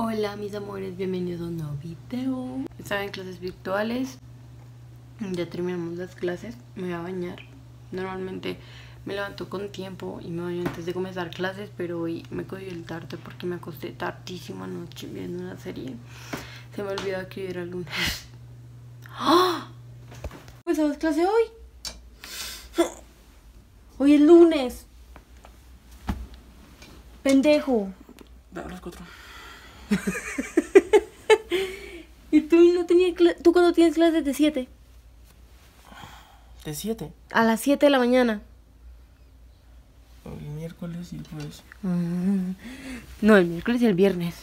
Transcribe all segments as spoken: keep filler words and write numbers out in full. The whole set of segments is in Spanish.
Hola mis amores, bienvenidos a un nuevo video. Estaba en clases virtuales. Ya terminamos las clases, me voy a bañar. Normalmente me levanto con tiempo y me baño antes de comenzar clases, pero hoy me cogió el tarde porque me acosté tardísimo anoche viendo una serie. Se me olvidó escribir alguna. ¡Ah! ¿Empezamos clase hoy? Hoy es lunes. Pendejo. Dame las cuatro. ¿Y tú no tenías clase? ¿Tú cuándo tienes clases de siete? ¿De siete? A las siete de la mañana. El miércoles y el jueves. Uh-huh. No, el miércoles y el viernes.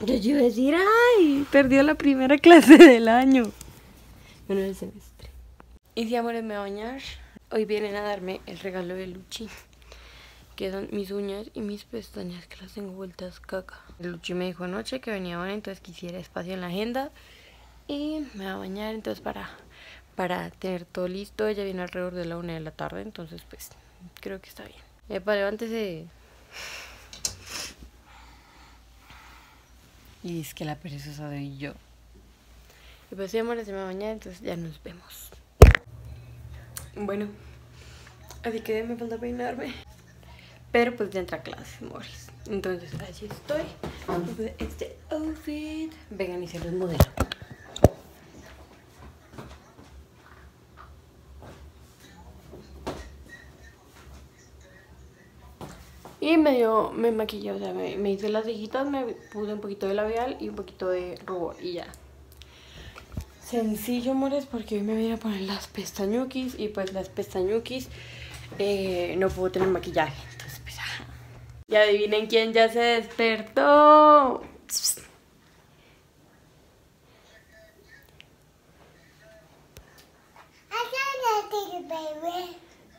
Pero yo iba a decir, ay, perdió la primera clase del año. Bueno, del semestre. Y si amores, me voy a bañar. Hoy vienen a darme el regalo de Luchi, que son mis uñas y mis pestañas, que las tengo vueltas caca. Luchi me dijo anoche que venía ahora, entonces quisiera espacio en la agenda. Y me va a bañar, entonces para, para tener todo listo. Ella viene alrededor de la una de la tarde, entonces pues creo que está bien. Epa, levántese. Y es que la perezosa doy yo. Y pues sí, amores, se me va a bañar, entonces ya nos vemos. Bueno, así que me falta peinarme, pero pues ya entra clase, amores. Entonces, así estoy. Este outfit. Vengan y se los modelo. Y me dio, me maquillé, o sea, me, me hice las cejitas, me puse un poquito de labial y un poquito de rubor y ya. Sencillo, amores, porque hoy me voy a poner las pestañuquis y pues las pestañuquis eh, no puedo tener maquillaje. Y adivinen quién ya se despertó.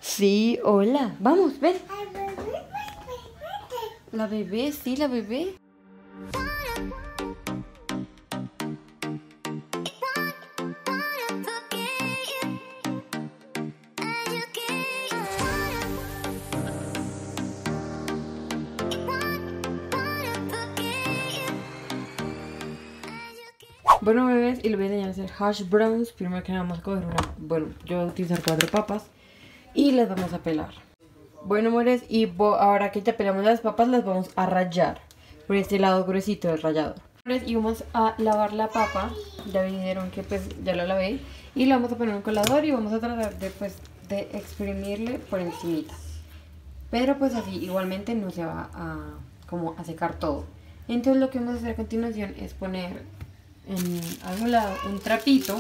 Sí, hola. Vamos, ven. La bebé, sí, la bebé. Bueno, bebés, y les voy a enseñar a hacer hash browns. Primero que nada vamos a coger una... Bueno, yo voy a utilizar cuatro papas y las vamos a pelar. Bueno, amores, y ahora que ya pelamos las papas, las vamos a rallar por este lado gruesito del rallador. Y vamos a lavar la papa. Ya vieron que pues ya la lavé. Y la vamos a poner en un colador y vamos a tratar de, pues, de exprimirle por encimita. Pero pues así, igualmente no se va a, como a secar todo. Entonces lo que vamos a hacer a continuación es poner... en algún lado un trapito,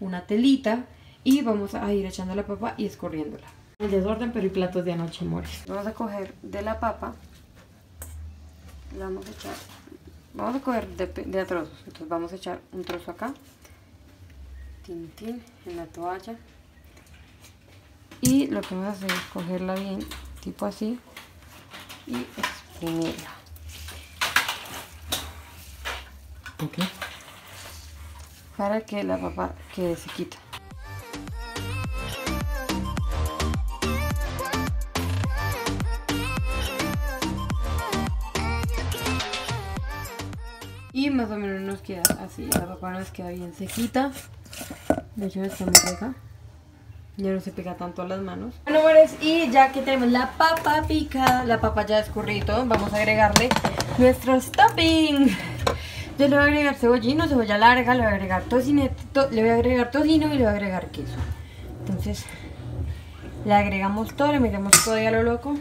una telita, y vamos a ir echando la papa y escurriéndola. El desorden, pero hay platos de anoche, amores. Vamos a coger de la papa, la vamos a echar, vamos a coger de, de a trozos. Entonces vamos a echar un trozo acá, tin, tin, en la toalla, y lo que vamos a hacer es cogerla bien, tipo así, y exprimirla. Ok, para que la papa quede sequita. Y más o menos nos queda así, la papa nos queda bien sequita. De hecho está muy rica, ya no se pega tanto a las manos. Bueno, amores, y ya que tenemos la papa picada, la papa ya escurrido, vamos a agregarle nuestros toppings. Yo le voy a agregar cebollino, cebolla larga, le voy a agregar tocino, to, le voy a agregar tocino y le voy a agregar queso. Entonces, le agregamos todo, le metemos todo y a lo loco.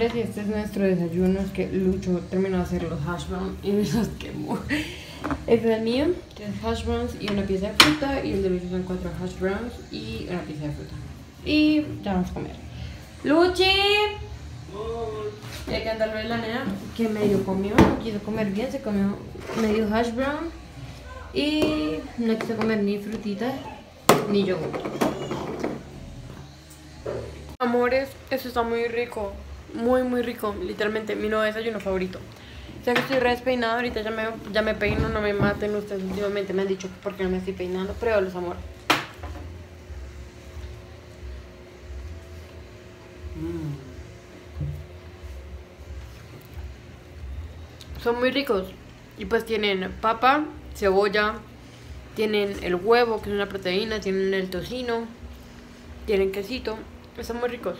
Pues este es nuestro desayuno, es que Lucho terminó de hacer los hash browns y me los quemó. Este es el mío, tres hash browns y una pieza de fruta, y el de Lucho son cuatro hash browns y una pieza de fruta. Y ya vamos a comer. ¡Luchi! Y hay que andarle la nena que medio comió, quiso comer bien, se comió medio hash brown y no quiso comer ni frutitas ni yogur. Amores, eso está muy rico, muy muy rico, literalmente mi nuevo desayuno favorito. Ya que estoy re despeinada, ahorita ya me, ya me peino, no me maten ustedes, últimamente me han dicho por qué no me estoy peinando, pero los amores. Mm. Son muy ricos y pues tienen papa, cebolla, tienen el huevo que es una proteína, tienen el tocino, tienen quesito, están muy ricos.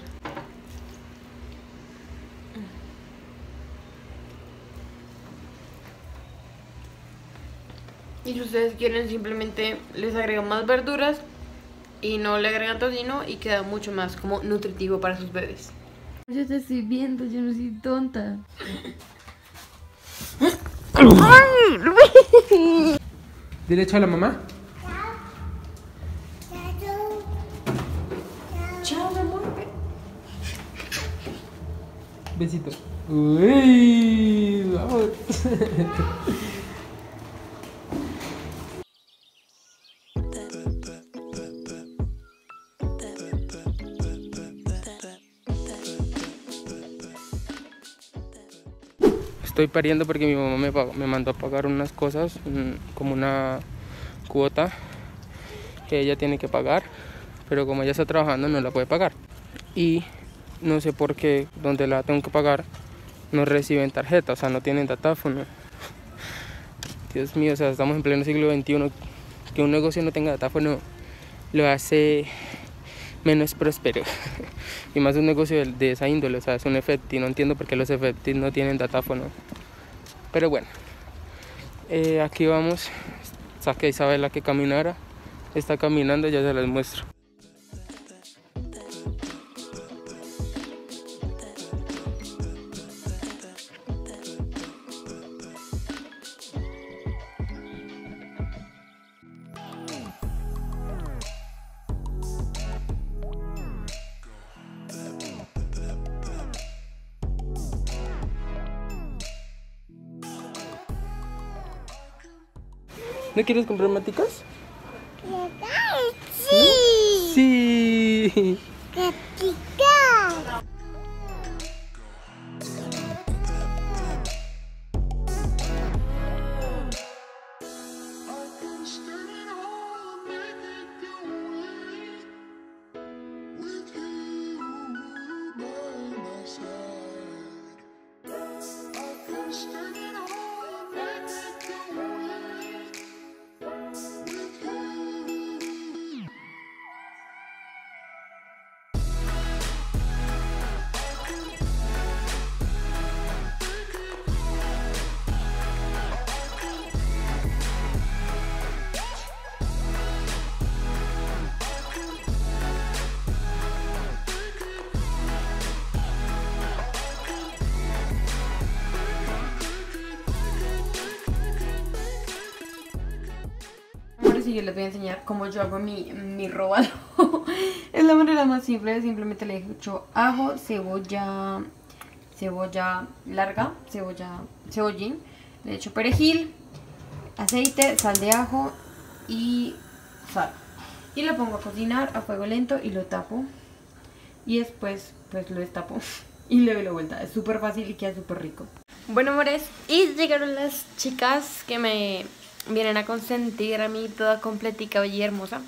Y si ustedes quieren simplemente les agregan más verduras y no le agregan tocino y queda mucho más como nutritivo para sus bebés. Yo te estoy viendo, yo no soy tonta. Dile chao a la mamá. Chao. Chao, amor. Besito. Uy, vamos. Estoy pariendo porque mi mamá me, pagó, me mandó a pagar unas cosas, como una cuota que ella tiene que pagar, pero como ella está trabajando no la puede pagar. Y no sé por qué, donde la tengo que pagar, no reciben tarjeta, o sea, no tienen datáfono. Dios mío, o sea, estamos en pleno siglo veintiuno, que un negocio no tenga datáfono lo hace menos próspero. Y más un negocio de, de esa índole, o sea, es un Efecti, no entiendo por qué los Efecti no tienen datáfono. Pero bueno, eh, aquí vamos, saqué a Isabela que caminara, está caminando, ya se las muestro. ¿No quieres comprar maticas? Sí. Sí. Maticas. Y yo les voy a enseñar cómo yo hago mi, mi robado. Es la manera más simple, simplemente le echo ajo, cebolla, cebolla larga, cebolla, cebollín, le echo perejil, aceite, sal de ajo y sal. Y lo pongo a cocinar a fuego lento y lo tapo. Y después pues lo destapo y le doy la vuelta. Es súper fácil y queda súper rico. Bueno, amores, y llegaron las chicas que me... vienen a consentir a mí toda completica, bella y hermosa.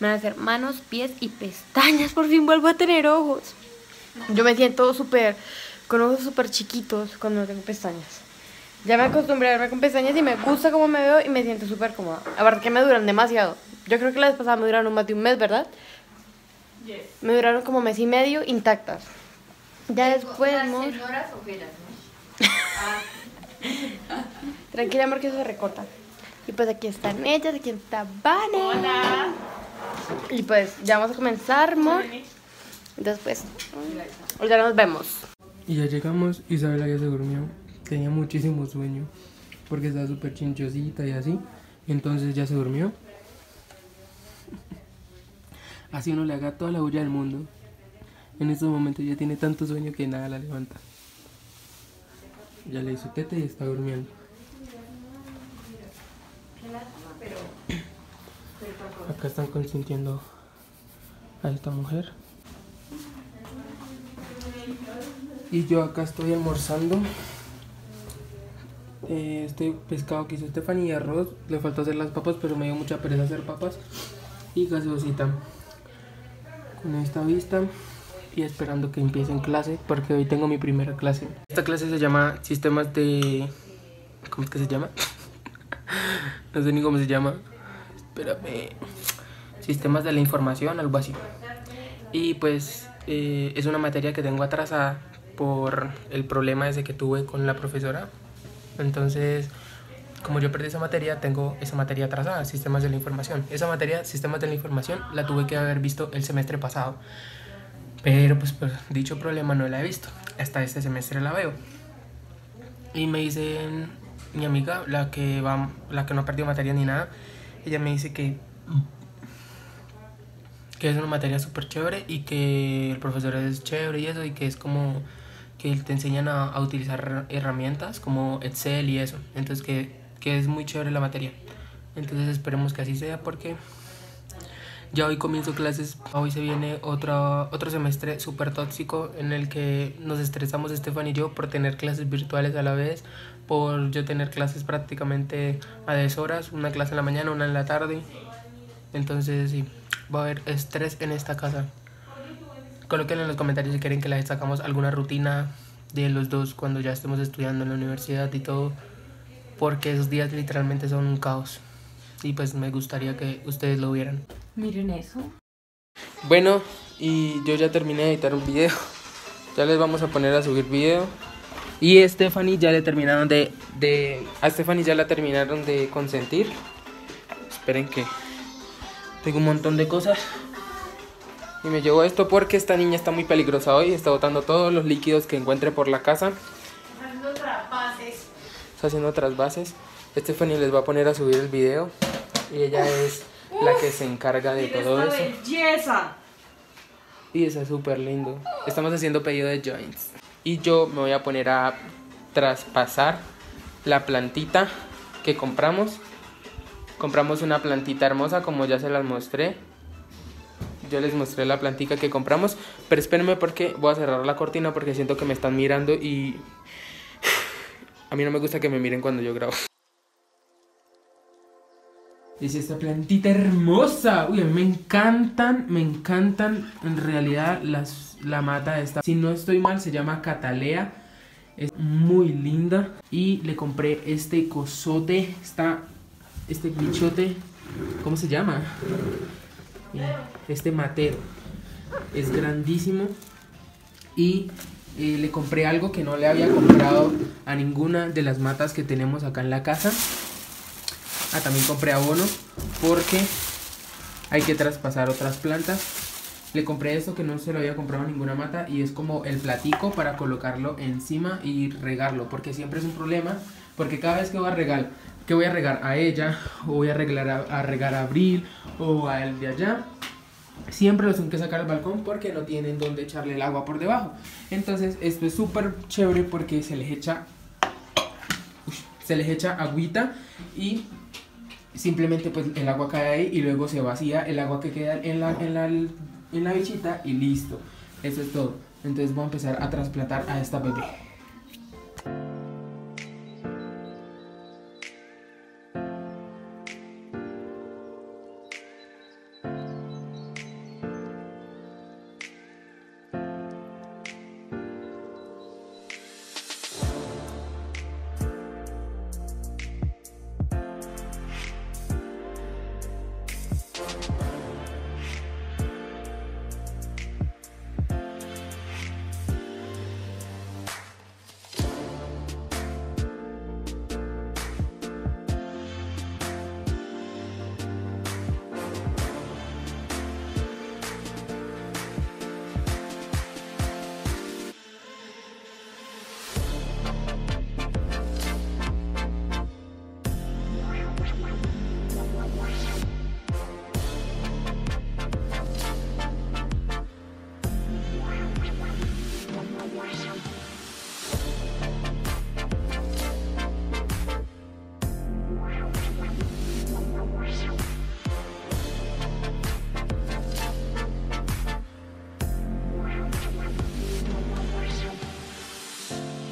Me van a hacer manos, pies y pestañas. Por fin vuelvo a tener ojos. Yo me siento súper, con ojos súper chiquitos cuando no tengo pestañas. Ya me acostumbré a verme con pestañas y me gusta cómo me veo y me siento súper cómoda. Aparte que me duran demasiado. Yo creo que la vez pasada me duraron más de un mes, ¿verdad? Yes. Me duraron como mes y medio intactas. Ya después, amor... ¿Horas o velas, no? Ah. Tranquila, amor, que eso se recorta. Y pues aquí están ellas, aquí está Vane. Hola. Y pues ya vamos a comenzar, amor. Entonces pues, ya nos vemos. Y ya llegamos, Isabela ya se durmió. Tenía muchísimo sueño porque estaba súper chinchosita y así. Entonces ya se durmió. Así uno le haga toda la bulla del mundo, en estos momentos ya tiene tanto sueño que nada la levanta. Ya le hizo tete y está durmiendo. Acá están consintiendo a esta mujer. Y yo acá estoy almorzando. Eh, este pescado que hizo Estefanía, arroz. Le faltó hacer las papas, pero me dio mucha pereza hacer papas. Y gaseosita. Con esta vista y esperando que empiecen clase, porque hoy tengo mi primera clase. Esta clase se llama Sistemas de... ¿Cómo es que se llama? No sé ni cómo se llama. Espérame. Sistemas de la información, algo así. Y pues eh, es una materia que tengo atrasada por el problema ese que tuve con la profesora. Entonces, como yo perdí esa materia, tengo esa materia atrasada, Sistemas de la información. Esa materia, Sistemas de la información, la tuve que haber visto el semestre pasado. Pero pues por dicho problema no la he visto. Hasta este semestre la veo. Y me dicen, mi amiga, la que va, la que no ha perdido materia ni nada, ella me dice que que es una materia súper chévere y que el profesor es chévere y eso, y que es como que te enseñan a, a utilizar herramientas como Excel y eso. Entonces que, que es muy chévere la materia. Entonces esperemos que así sea, porque ya hoy comienzo clases. Hoy se viene otro, otro semestre súper tóxico en el que nos estresamos Estefan y yo por tener clases virtuales a la vez, por yo tener clases prácticamente a diez horas, una clase en la mañana, una en la tarde. Entonces sí, va a haber estrés en esta casa. Colóquenlo en los comentarios si quieren que les sacamos alguna rutina de los dos cuando ya estemos estudiando en la universidad y todo, porque esos días literalmente son un caos. Y pues me gustaría que ustedes lo vieran. Miren eso. Bueno, y yo ya terminé de editar un video. Ya les vamos a poner a subir video. Y Stephanie ya le terminaron de... de a Stephanie ya la terminaron de consentir. Esperen que... tengo un montón de cosas. Y me llevo esto porque esta niña está muy peligrosa hoy. Está botando todos los líquidos que encuentre por la casa. Está haciendo trasvases. Está haciendo trasvases. Stephanie les va a poner a subir el video. Y ella uf, es uf, la que se encarga de todo eso. Belleza. Y eso es súper lindo. Estamos haciendo pedido de joints. Y yo me voy a poner a traspasar la plantita que compramos. Compramos una plantita hermosa, como ya se las mostré. Yo les mostré la plantita que compramos. Pero espérenme porque voy a cerrar la cortina, porque siento que me están mirando y... a mí no me gusta que me miren cuando yo grabo. Es esta plantita hermosa. Uy, a mí me encantan, me encantan en realidad las, la mata esta. Si no estoy mal, se llama Catalea. Es muy linda. Y le compré este cosote, esta, este bichote, ¿cómo se llama? Este matero. Es grandísimo. Y eh, le compré algo que no le había comprado a ninguna de las matas que tenemos acá en la casa. Ah, también compré abono porque hay que traspasar otras plantas. Le compré esto que no se lo había comprado ninguna mata, y es como el platico para colocarlo encima y regarlo, porque siempre es un problema, porque cada vez que voy a regar, que voy a regar a ella, o voy a, arreglar a, a regar a Abril o a el de allá, siempre los tengo que sacar al balcón porque no tienen donde echarle el agua por debajo. Entonces esto es súper chévere porque se les echa, se les echa agüita y... simplemente pues el agua cae ahí y luego se vacía el agua que queda en la, en la, en la bichita y listo. Eso es todo. Entonces voy a empezar a trasplantar a esta bebé.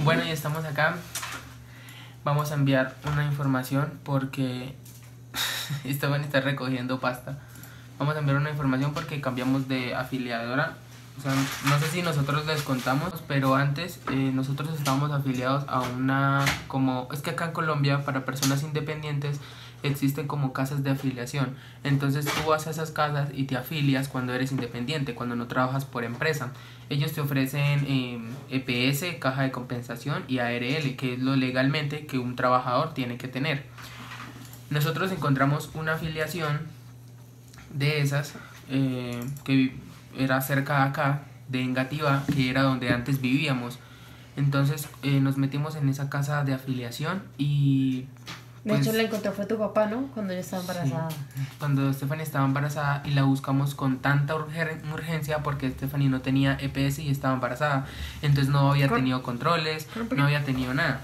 Bueno, ya estamos acá. Vamos a enviar una información porque Esteban está recogiendo pasta. Vamos a enviar una información porque cambiamos de afiliadora. O sea, no sé si nosotros les contamos, pero antes eh, nosotros estábamos afiliados a una, como, es que acá en Colombia para personas independientes existen como casas de afiliación. Entonces tú vas a esas casas y te afilias cuando eres independiente, cuando no trabajas por empresa. Ellos te ofrecen eh, E P S, caja de compensación y A R L, que es lo legalmente que un trabajador tiene que tener. Nosotros encontramos una afiliación de esas eh, que era cerca de acá, de Engativá, que era donde antes vivíamos. Entonces eh, nos metimos en esa casa de afiliación y... Pues, de hecho la encontró fue tu papá, ¿no? Cuando yo estaba embarazada. Sí, cuando Estefanía estaba embarazada y la buscamos con tanta urgen urgencia porque Estefanía no tenía E P S y estaba embarazada. Entonces no había tenido controles, no había tenido nada.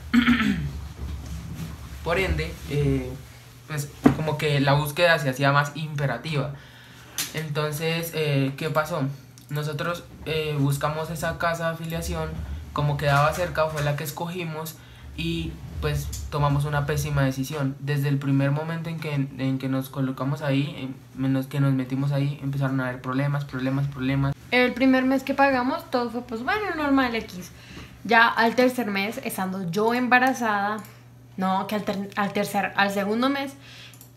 Por ende, eh, pues como que la búsqueda se hacía más imperativa. Entonces, eh, ¿qué pasó? Nosotros eh, buscamos esa casa de afiliación, como quedaba cerca, fue la que escogimos y pues tomamos una pésima decisión. Desde el primer momento en que, en que nos colocamos ahí, en los que nos metimos ahí, empezaron a haber problemas, problemas, problemas. El primer mes que pagamos todo fue pues bueno, normal X. Ya al tercer mes, estando yo embarazada, no, que al, ter al tercer, al segundo mes,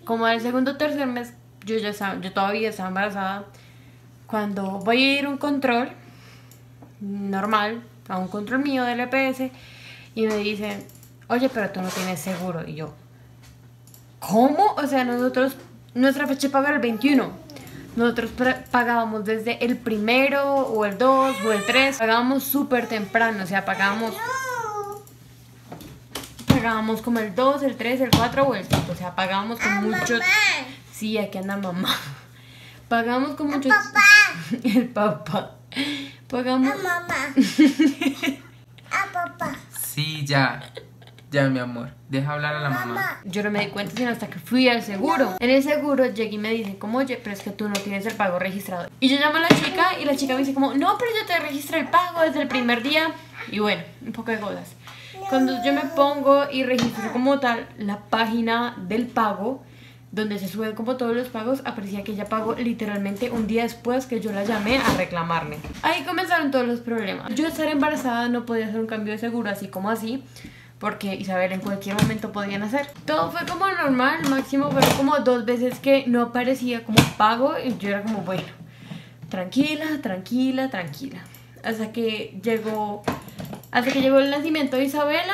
como al segundo o tercer mes, Yo, ya estaba, yo todavía estaba embarazada. Cuando voy a ir a un control normal, a un control mío del E P S, y me dicen, oye, pero tú no tienes seguro. Y yo, ¿cómo? O sea, nosotros, nuestra fecha de pago era el veintiuno. Nosotros pagábamos desde el primero, o el dos, o el tres. Pagábamos súper temprano, o sea, pagábamos... Pagábamos como el dos, el tres, el cuatro o el cinco. O sea, pagábamos con ah, mucho... Mamá. Sí, aquí anda mamá. Pagamos con mucho... El papá. El papá. Pagamos... A mamá. A papá. Sí, ya. Ya, mi amor. Deja hablar a la mamá. mamá. Yo no me di cuenta sino hasta que fui al seguro. En el seguro llegué y me dicen como, oye, pero es que tú no tienes el pago registrado. Y yo llamo a la chica y la chica me dice como, no, pero yo te registré el pago desde el primer día. Y bueno, un poco de cosas. Cuando yo me pongo y registro como tal la página del pago, donde se suben como todos los pagos, aparecía que ella pagó literalmente un día después que yo la llamé a reclamarme. Ahí comenzaron todos los problemas. Yo estar embarazada no podía hacer un cambio de seguro así como así, porque Isabela en cualquier momento podían hacer. Todo fue como normal, máximo fueron como dos veces que no aparecía como pago y yo era como bueno, tranquila, tranquila, tranquila. Hasta que llegó, hasta que llegó el nacimiento de Isabela.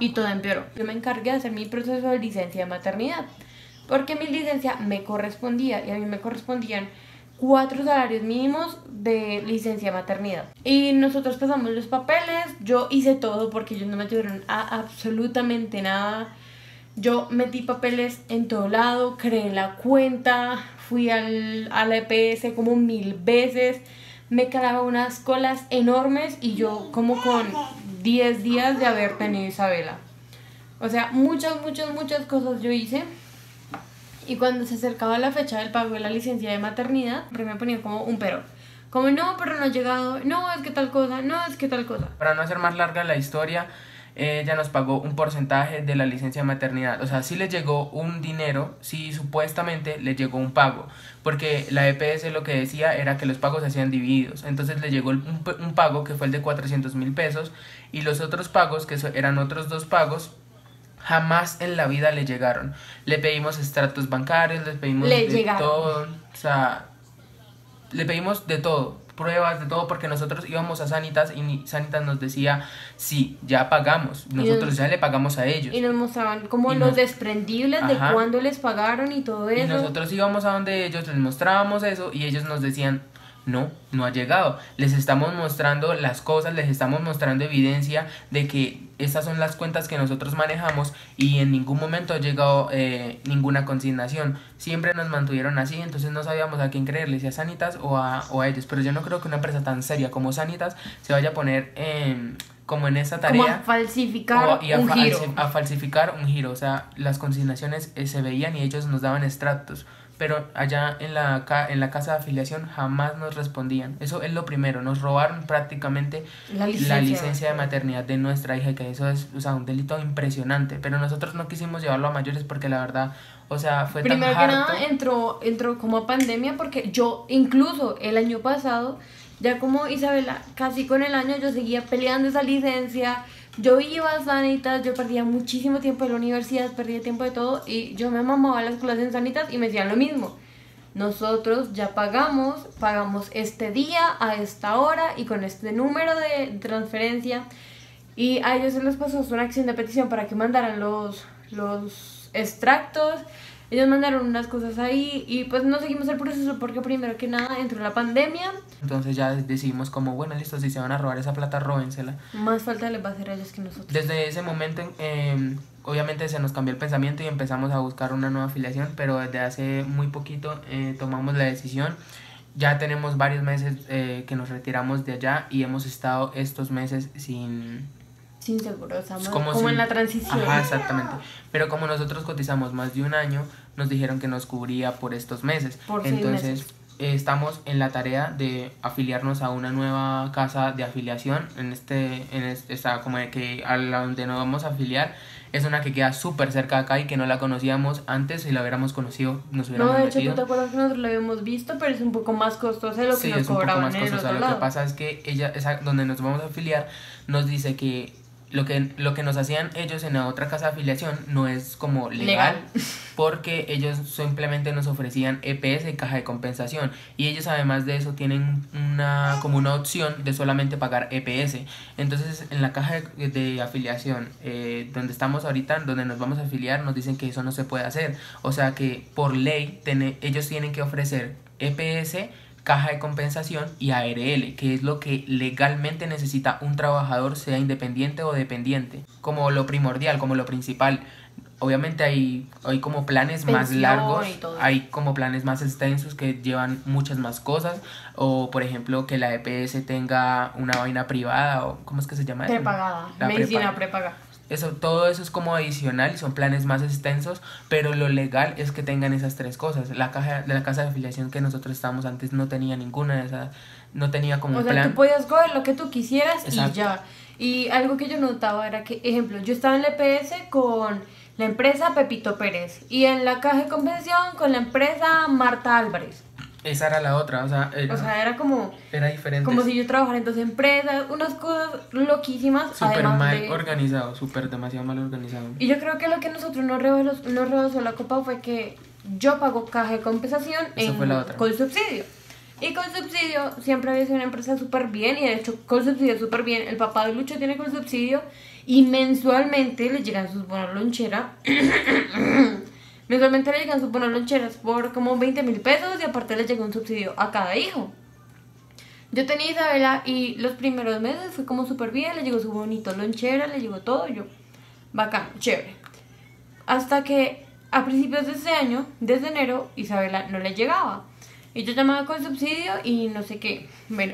Y todo empeoró. Yo me encargué de hacer mi proceso de licencia de maternidad, porque mi licencia me correspondía y a mí me correspondían cuatro salarios mínimos de licencia de maternidad. Y nosotros pasamos los papeles, yo hice todo porque ellos no me tuvieron a absolutamente nada. Yo metí papeles en todo lado, creé la cuenta, fui al, a la E P S como mil veces. Me calaba unas colas enormes y yo como con diez días de haber tenido Isabela. O sea, muchas, muchas, muchas cosas yo hice. Y cuando se acercaba la fecha del pago de la licencia de maternidad, primero me ponía como un pero. Como no, pero no ha llegado, no, es que tal cosa, no, es que tal cosa. Para no hacer más larga la historia, ella nos pagó un porcentaje de la licencia de maternidad. O sea, sí le llegó un dinero, sí supuestamente le llegó un pago, porque la E P S lo que decía era que los pagos se hacían divididos. Entonces le llegó un, un pago que fue el de cuatrocientos mil pesos, y los otros pagos, que eran otros dos pagos, jamás en la vida le llegaron. Le pedimos extractos bancarios, les pedimos le de llegaron. todo, o sea, le pedimos de todo, pruebas, de todo, porque nosotros íbamos a Sanitas y Sanitas nos decía, sí, ya pagamos, nosotros nos, ya le pagamos a ellos. Y nos mostraban como los nos, desprendibles ajá, de cuándo les pagaron y todo eso. Y nosotros íbamos a donde ellos, les mostrábamos eso y ellos nos decían, no, no ha llegado. Les estamos mostrando las cosas, les estamos mostrando evidencia de que estas son las cuentas que nosotros manejamos y en ningún momento ha llegado eh, ninguna consignación. Siempre nos mantuvieron así, entonces no sabíamos a quién creerles, si a Sanitas o a, o a ellos. Pero yo no creo que una empresa tan seria como Sanitas se vaya a poner eh, como en esa tarea. Como a falsificar y a, un giro. A, a falsificar un giro, o sea, las consignaciones eh, se veían y ellos nos daban extractos. pero allá en la, en la casa de afiliación jamás nos respondían. Eso es lo primero, nos robaron prácticamente la licencia, la licencia de maternidad de nuestra hija, que eso es, o sea, un delito impresionante, pero nosotros no quisimos llevarlo a mayores porque la verdad, o sea, fue tan harto. Primero que nada entró, entró como pandemia, porque yo incluso el año pasado, ya como Isabela, casi con el año, yo seguía peleando esa licencia. Yo iba a Sanitas, yo perdía muchísimo tiempo en la universidad, perdía tiempo de todo, y yo me mamaba las clases en Sanitas y me decían lo mismo. Nosotros ya pagamos, pagamos este día, a esta hora y con este número de transferencia, y a ellos se les pasó una acción de petición para que mandaran los, los extractos. Ellos mandaron unas cosas ahí y pues no seguimos el proceso porque primero que nada entró la pandemia. Entonces ya decidimos como, bueno, listo, si se van a robar esa plata, róbensela. Más falta les va a hacer a ellos que nosotros. Desde ese momento, eh, obviamente se nos cambió el pensamiento y empezamos a buscar una nueva afiliación, pero desde hace muy poquito eh, tomamos la decisión. Ya tenemos varios meses eh, que nos retiramos de allá y hemos estado estos meses sin... sin seguro, o sea, como, como sin, en la transición. Ajá, exactamente. Pero como nosotros cotizamos más de un año, nos dijeron que nos cubría por estos meses. Por Entonces, seis meses. Eh, estamos en la tarea de afiliarnos a una nueva casa de afiliación. En este, en este, esta, como que a la donde nos vamos a afiliar, es una que queda súper cerca de acá y que no la conocíamos antes. Si la hubiéramos conocido, nos hubiéramos No, de hecho, metido. ¿Tú te acuerdas que nosotros la habíamos visto? Pero es un poco más costoso de lo que sí, nos cobraban en el otro lado. Lo que pasa es que ella, esa, donde nos vamos a afiliar, nos dice que Lo que, lo que nos hacían ellos en la otra casa de afiliación no es como legal, legal, porque ellos simplemente nos ofrecían E P S y caja de compensación, y ellos además de eso tienen una, como una opción de solamente pagar E P S. Entonces en la caja de, de afiliación eh, donde estamos ahorita, donde nos vamos a afiliar, nos dicen que eso no se puede hacer, o sea que por ley ten, ellos tienen que ofrecer E P S, caja de compensación y A R L, que es lo que legalmente necesita un trabajador, sea independiente o dependiente, como lo primordial, como lo principal. Obviamente hay, hay como planes Pensión más largos, hay como planes más extensos que llevan muchas más cosas, o por ejemplo que la E P S tenga una vaina privada, o ¿cómo es que se llama? Prepagada, la medicina prepaga. prepaga. Eso, todo eso es como adicional y son planes más extensos, pero lo legal es que tengan esas tres cosas. La caja de la casa de afiliación que nosotros estábamos antes no tenía ninguna de esas, no tenía como o un sea, plan. O sea, tú podías coger lo que tú quisieras. Exacto. Y ya. Y algo que yo notaba era que, ejemplo, yo estaba en la E P S con la empresa Pepito Pérez y en la caja de compensación con la empresa Marta Álvarez. Esa era la otra, o sea, era, o sea, era como era diferente. Como si yo trabajara en dos empresas, unas cosas loquísimas. Súper mal de... organizado, súper demasiado mal organizado. Y yo creo que lo que nosotros nos rebasó, nos rebasó la copa fue que yo pago caja de compensación Eso en ColSubsidio. Y ColSubsidio siempre había sido una empresa súper bien, y de hecho ColSubsidio súper bien. El papá de Lucho tiene ColSubsidio y mensualmente le llegan sus bonos lonchera. Mensualmente le llegan sus bonos loncheras por como veinte mil pesos y aparte le llega un subsidio a cada hijo. Yo tenía Isabela y los primeros meses fue como súper bien, le llegó su bonito lonchera, le llegó todo, yo, bacán, chévere. Hasta que a principios de ese año, desde enero, Isabela no le llegaba. Y yo llamaba con subsidio y no sé qué. Bueno,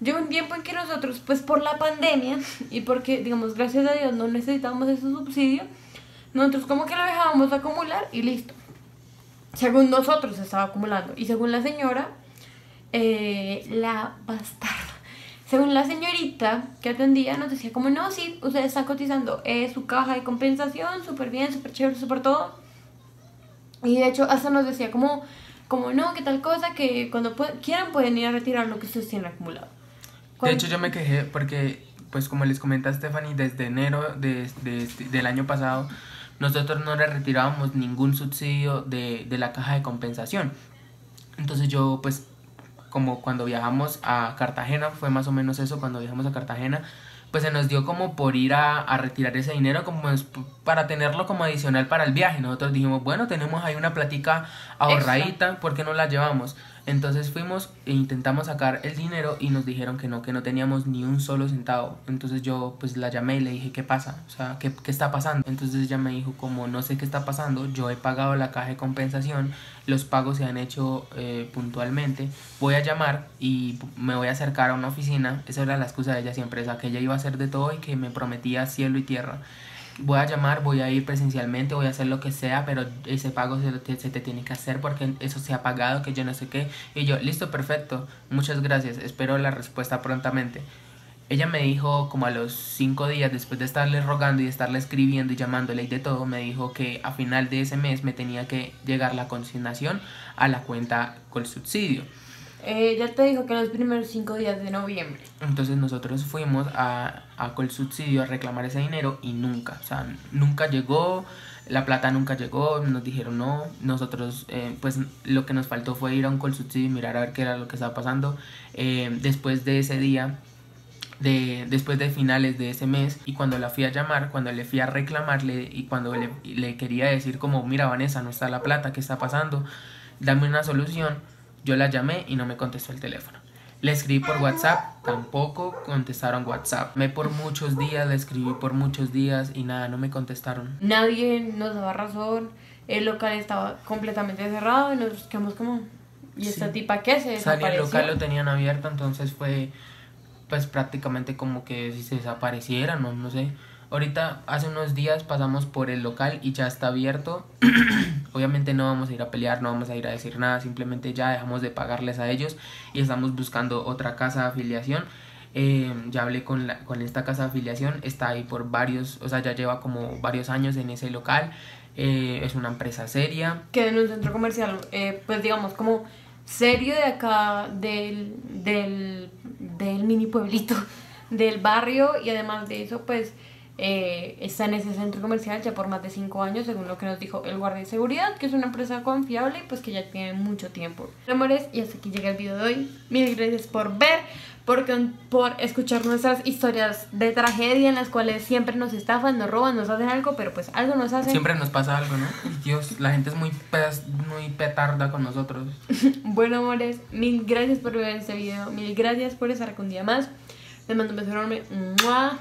llegó un tiempo en que nosotros, pues por la pandemia y porque, digamos, gracias a Dios no necesitábamos ese subsidio, nosotros como que lo dejábamos acumular y listo. Según nosotros se estaba acumulando. Y según la señora, eh, la bastarda, según la señorita que atendía, nos decía como, no, sí, usted está cotizando eh, su caja de compensación, súper bien, súper chévere, súper todo. Y de hecho hasta nos decía como, como no, que tal cosa, que cuando puedan, quieran pueden ir a retirar lo que ustedes tienen acumulado. ¿Cuál? De hecho yo me quejé porque, pues como les comenta Estefanía, desde enero de, de, de, del año pasado, nosotros no le retirábamos ningún subsidio de, de la caja de compensación. Entonces yo, pues, como cuando viajamos a Cartagena, fue más o menos eso, cuando viajamos a Cartagena, pues se nos dio como por ir a, a retirar ese dinero, como es, para tenerlo como adicional para el viaje. Nosotros dijimos, bueno, tenemos ahí una platica ahorradita, extra, ¿por qué no la llevamos? Entonces fuimos e intentamos sacar el dinero y nos dijeron que no, que no teníamos ni un solo centavo. Entonces yo pues la llamé y le dije, ¿qué pasa? O sea, ¿qué, qué está pasando? Entonces ella me dijo, como no sé qué está pasando, yo he pagado la caja de compensación, los pagos se han hecho eh, puntualmente, voy a llamar y me voy a acercar a una oficina. Esa era la excusa de ella siempre, o sea, que ella iba a hacer de todo y que me prometía cielo y tierra. voy a llamar, voy a ir presencialmente, voy a hacer lo que sea, pero ese pago se te, se te tiene que hacer porque eso se ha pagado, que yo no sé qué. Y yo, listo, perfecto, muchas gracias, espero la respuesta prontamente. Ella me dijo, como a los cinco días, después de estarle rogando y estarle escribiendo y llamándole y de todo, me dijo que a final de ese mes me tenía que llegar la consignación a la cuenta ColSubsidio. Eh, ya te dijo que los primeros cinco días de noviembre. Entonces nosotros fuimos a, a ColSubsidio a reclamar ese dinero y nunca, o sea, nunca llegó, la plata nunca llegó, nos dijeron no. Nosotros, eh, pues lo que nos faltó fue ir a un ColSubsidio y mirar a ver qué era lo que estaba pasando. Eh, después de ese día... De, después de finales de ese mes, y cuando la fui a llamar, cuando le fui a reclamarle y cuando le, le quería decir como, mira Vanessa, no está la plata, ¿qué está pasando? Dame una solución. Yo la llamé y no me contestó el teléfono. Le escribí por WhatsApp, tampoco contestaron WhatsApp. Me por muchos días, le escribí por muchos días y nada, no me contestaron. Nadie nos daba razón, el local estaba completamente cerrado y nos quedamos como, ¿y sí. esta tipa qué se desapareció? O sea, el local lo tenían abierto, entonces fue... pues prácticamente como que si se desapareciera, no, no sé. Ahorita hace unos días pasamos por el local y ya está abierto. Obviamente no vamos a ir a pelear, no vamos a ir a decir nada, simplemente ya dejamos de pagarles a ellos y estamos buscando otra casa de afiliación. Eh, ya hablé con, la, con esta casa de afiliación, está ahí por varios, o sea, ya lleva como varios años en ese local. Eh, es una empresa seria. Que en un centro comercial, eh, pues digamos como... serio de acá, del, del, del mini pueblito, del barrio, y además de eso, pues, eh, está en ese centro comercial ya por más de cinco años, según lo que nos dijo el guardia de seguridad, que es una empresa confiable y pues que ya tiene mucho tiempo. Amores, y hasta aquí llega el video de hoy. Mil gracias por ver, por, por escuchar nuestras historias de tragedia en las cuales siempre nos estafan, nos roban, nos hacen algo, pero pues algo nos hacen. Siempre nos pasa algo, ¿no? Dios, la gente es muy, muy petarda con nosotros. Bueno, amores, mil gracias por ver este video, mil gracias por estar con un día más. Les mando un beso enorme. ¡Mua!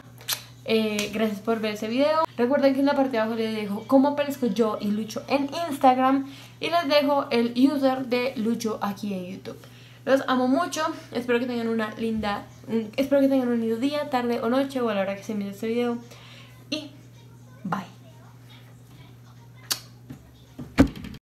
Eh, gracias por ver ese video. Recuerden que en la parte de abajo les dejo cómo aparezco yo y Lucho en Instagram, y les dejo el user de Lucho aquí en YouTube. Los amo mucho. Espero que tengan una linda un, Espero que tengan un lindo día, tarde o noche, o a la hora que se mire este video. Y bye.